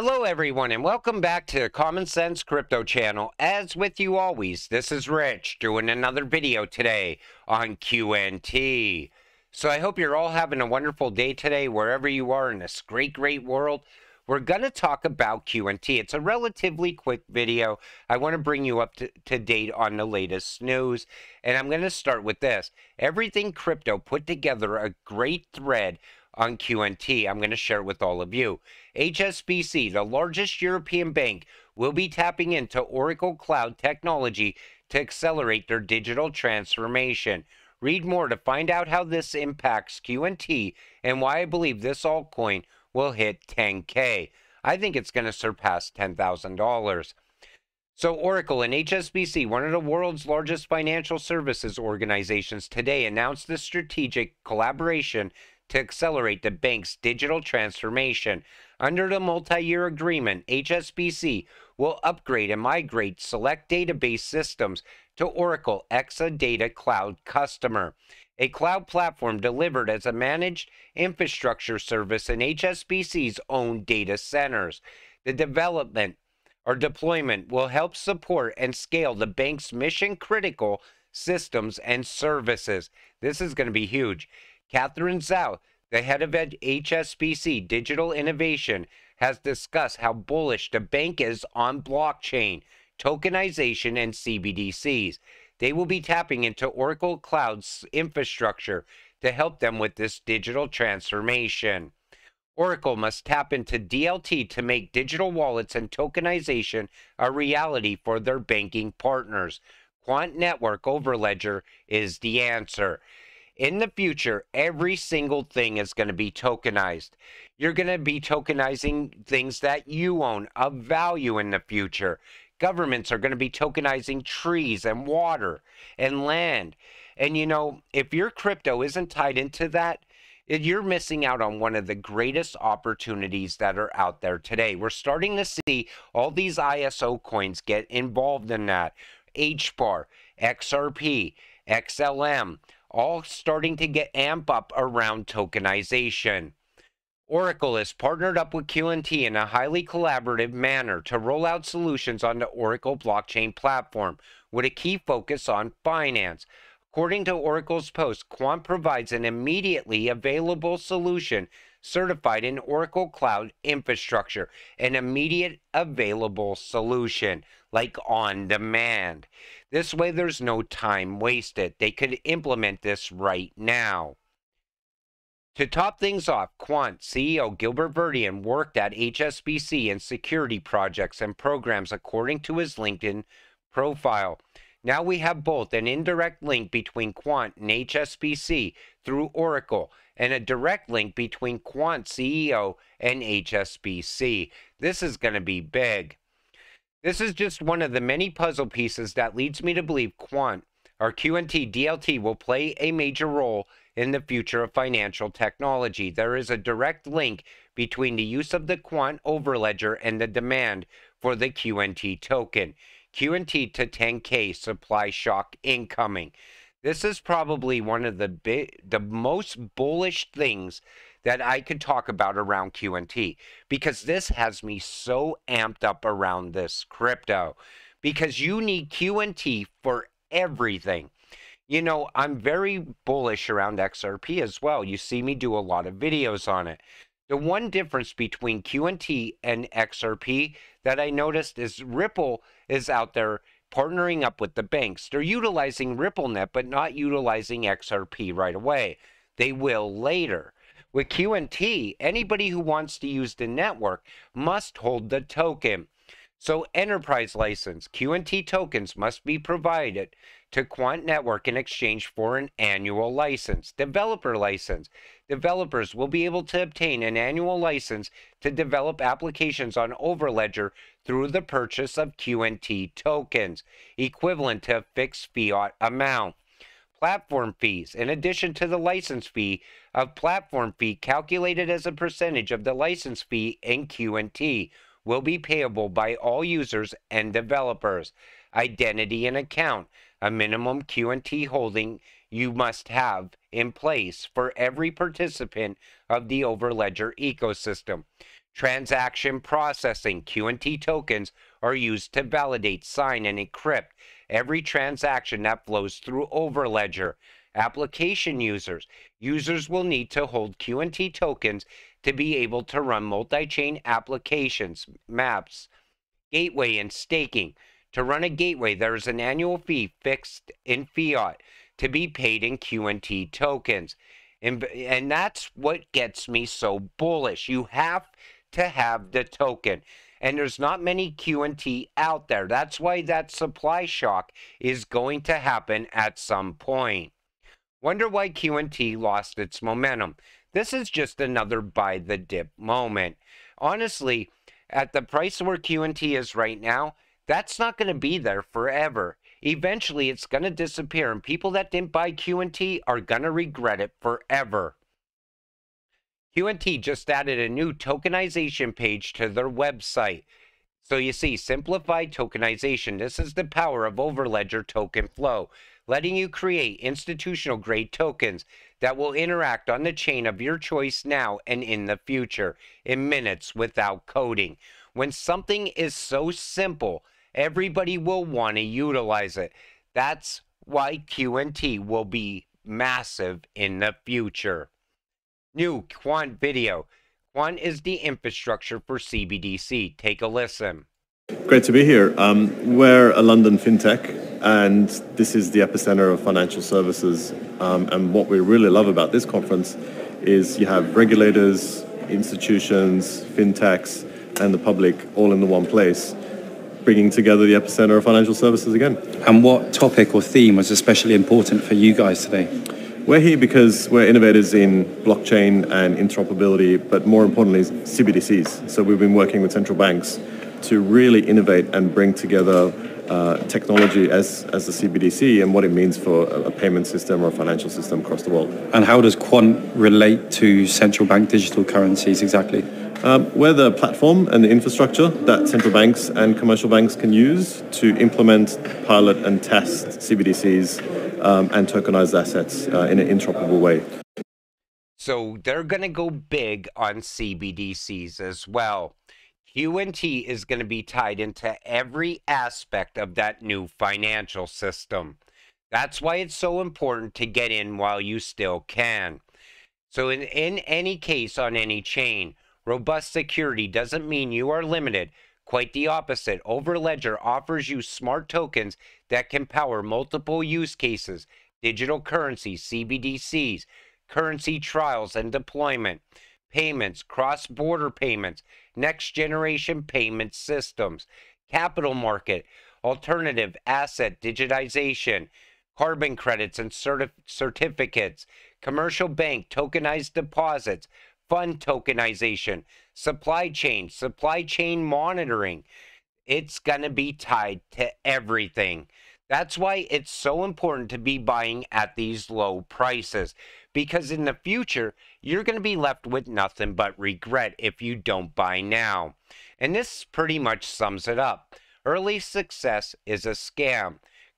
Hello everyone and welcome back to the Common Sense Crypto Channel. As with you always, this is Rich doing another video today on QNT. So I hope you're all having a wonderful day today wherever you are in this great world. We're going to talk about QNT. It's a relatively quick video. I want to bring you up to date on the latest news. And I'm going to start with this. Everything Crypto put together a great thread on QNT. I'm going to share it with all of you. HSBC, the largest European bank, will be tapping into Oracle Cloud technology to accelerate their digital transformation. Read more to find out how this impacts QNT and why I believe this altcoin will hit 10K. I think it's going to surpass $10,000. So Oracle and HSBC, one of the world's largest financial services organizations, today announced this strategic collaboration to accelerate the bank's digital transformation. Under the multi-year agreement, HSBC will upgrade and migrate select database systems to Oracle Exadata Cloud Customer, a cloud platform delivered as a managed infrastructure service in HSBC's own data centers. The development or deployment will help support and scale the bank's mission-critical systems and services. This is going to be huge. Catherine Zhao, the head of HSBC Digital Innovation, has discussed how bullish the bank is on blockchain, tokenization, and CBDCs. They will be tapping into Oracle Cloud's infrastructure to help them with this digital transformation. Oracle must tap into DLT to make digital wallets and tokenization a reality for their banking partners. Quant Network Overledger is the answer. In the future, every single thing is going to be tokenized. You're going to be tokenizing things that you own of value in the future. Governments are going to be tokenizing trees and water and land. And you know, if your crypto isn't tied into that, you're missing out on one of the greatest opportunities that are out there today. We're starting to see all these ISO coins get involved in that. HBAR, XRP, XLM, all starting to get amped up around tokenization. Oracle has partnered up with QNT in a highly collaborative manner to roll out solutions on the Oracle blockchain platform with a key focus on finance. According to Oracle's post, Quant provides an immediately available solution certified in Oracle Cloud Infrastructure, an immediate available solution, like on demand. This way there's no time wasted. They could implement this right now. To top things off, Quant CEO Gilbert Verdian worked at HSBC in security projects and programs according to his LinkedIn profile. Now we have both an indirect link between Quant and HSBC through Oracle and a direct link between Quant CEO and HSBC. This is going to be big. This is just one of the many puzzle pieces that leads me to believe Quant or QNT DLT will play a major role in the future of financial technology. There is a direct link between the use of the Quant Overledger and the demand for the QNT token. QNT to 10K supply shock incoming. This is probably one of the most bullish things that I could talk about around QNT, because this has me so amped up around this crypto, because you need QNT for everything. You know, I'm very bullish around XRP as well. You see me do a lot of videos on it. The one difference between QNT and XRP that I noticed is Ripple is out there partnering up with the banks. They're utilizing RippleNet, but not utilizing XRP right away. They will later. With QNT, anybody who wants to use the network must hold the token. So enterprise license, QNT tokens must be provided to Quant Network in exchange for an annual license. Developer license, developers will be able to obtain an annual license to develop applications on Overledger through the purchase of QNT tokens, equivalent to a fixed fiat amount. Platform fees, in addition to the license fee, a platform fee calculated as a percentage of the license fee in QNT, will be payable by all users and developers. Identity and account, a minimum QNT holding you must have in place for every participant of the Overledger ecosystem. Transaction processing QNT tokens are used to validate, sign, and encrypt every transaction that flows through Overledger. Application users will need to hold QNT tokens to be able to run multi-chain applications, maps, gateway, and staking. To run a gateway, there is an annual fee fixed in fiat to be paid in QNT tokens. And that's what gets me so bullish. You have to have the token. And there's not many QNT out there. That's why that supply shock is going to happen at some point. Wonder why QNT lost its momentum. This is just another buy the dip moment. Honestly, at the price where QNT is right now, that's not going to be there forever. Eventually, it's going to disappear, and people that didn't buy QNT are going to regret it forever. QNT just added a new tokenization page to their website. So you see, simplified tokenization. This is the power of Overledger token flow, letting you create institutional-grade tokens that will interact on the chain of your choice now and in the future, in minutes without coding. When something is so simple, everybody will want to utilize it. That's why QNT will be massive in the future. New Quant video. Quant is the infrastructure for CBDC. Take a listen. Great to be here. We're a London fintech, and this is the epicenter of financial services. And what we really love about this conference is you have regulators, institutions, fintechs, and the public all in the one place, bringing together the epicenter of financial services again. And what topic or theme was especially important for you guys today? We're here because we're innovators in blockchain and interoperability, but more importantly, CBDCs. So we've been working with central banks to really innovate and bring together technology as a CBDC and what it means for a payment system or a financial system across the world. And how does Quant relate to central bank digital currencies exactly? We're the platform and the infrastructure that central banks and commercial banks can use to implement, pilot, and test CBDCs and tokenized assets in an interoperable way. So they're going to go big on CBDCs as well. QNT is going to be tied into every aspect of that new financial system. That's why it's so important to get in while you still can. So in any case on any chain, robust security doesn't mean you are limited. Quite the opposite. Overledger offers you smart tokens that can power multiple use cases: digital currency, CBDCs, currency trials and deployment, payments, cross-border payments, next-generation payment systems, capital market, alternative asset digitization, carbon credits and certificates, commercial bank tokenized deposits, fund tokenization, supply chain monitoring. It's going to be tied to everything. That's why it's so important to be buying at these low prices, because in the future, you're going to be left with nothing but regret if you don't buy now. And this pretty much sums it up. Early success is a scam.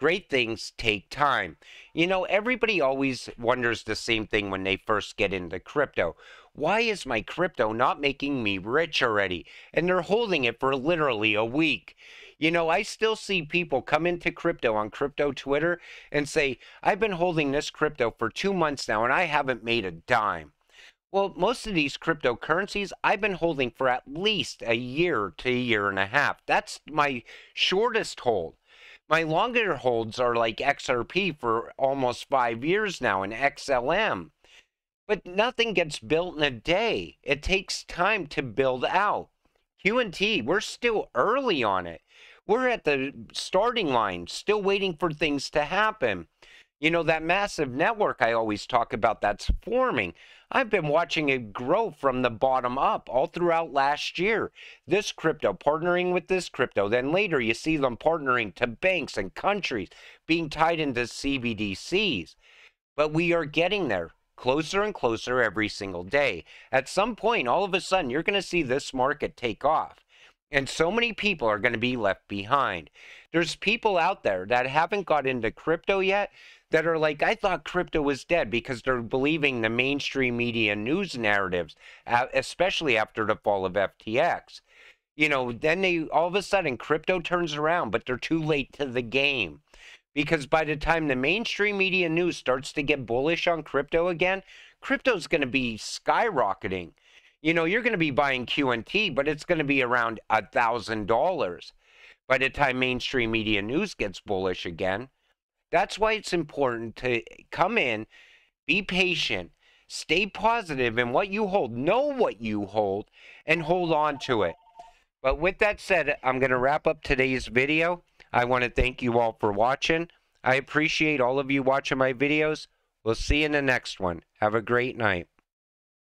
Great things take time. You know, everybody always wonders the same thing when they first get into crypto. Why is my crypto not making me rich already? And they're holding it for literally a week. You know, I still see people come into crypto on crypto Twitter and say, I've been holding this crypto for 2 months now and I haven't made a dime. Well, most of these cryptocurrencies I've been holding for at least a year to a year and a half. That's my shortest hold. My longer holds are like XRP for almost 5 years now and XLM. But nothing gets built in a day. It takes time to build out. QNT, we're still early on it. We're at the starting line, still waiting for things to happen. You know, that massive network I always talk about that's forming, I've been watching it grow from the bottom up all throughout last year. This crypto, partnering with this crypto, then later you see them partnering to banks and countries, being tied into CBDCs. But we are getting there, closer and closer every single day. At some point, all of a sudden, you're going to see this market take off. And so many people are going to be left behind. There's people out there that haven't got into crypto yet that are like, I thought crypto was dead, because they're believing the mainstream media news narratives, especially after the fall of FTX. You know, then they, all of a sudden, crypto turns around, but they're too late to the game. Because by the time the mainstream media news starts to get bullish on crypto again, crypto's going to be skyrocketing. You know, you're going to be buying QNT, but it's going to be around $1,000 by the time mainstream media news gets bullish again. That's why it's important to come in, be patient, stay positive in what you hold, know what you hold, and hold on to it. But with that said, I'm going to wrap up today's video. I want to thank you all for watching. I appreciate all of you watching my videos. We'll see you in the next one. Have a great night.